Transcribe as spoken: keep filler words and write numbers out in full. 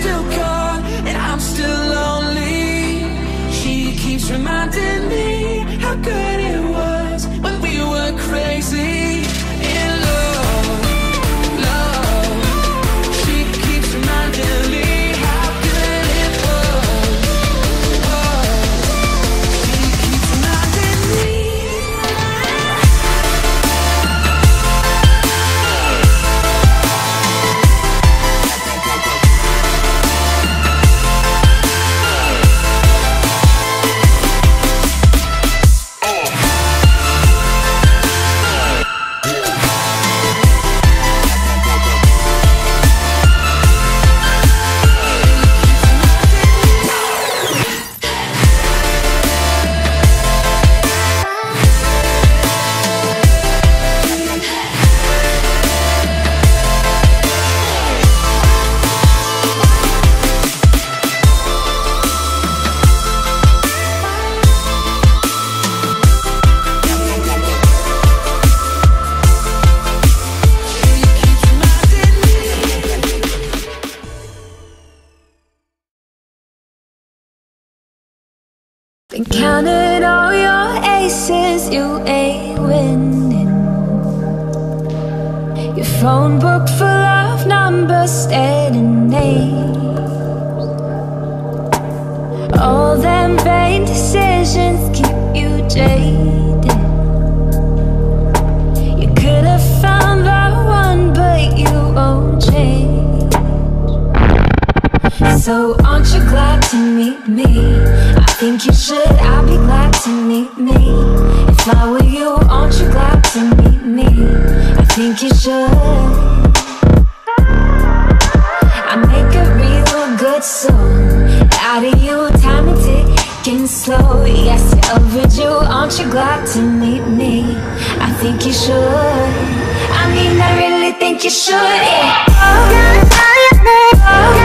still cold and I'm still lonely. She keeps reminding me how good it was when we were crazy in love, love. She keeps reminding me how good it was, was. She keeps reminding me. Been counting all your aces, you ain't winning. Your phone book full of numbers, staring names. All them vain decisions keep you jaded. You could have found that one, but you won't change. So aren't you glad to meet me? I think you should, I'd be glad to meet me. If I were you, aren't you glad to meet me? I think you should. I make a real good song out of you, time is ticking slow. Yes, you're overdue, aren't you glad to meet me? I think you should. I mean, I really think you should, yeah. Oh,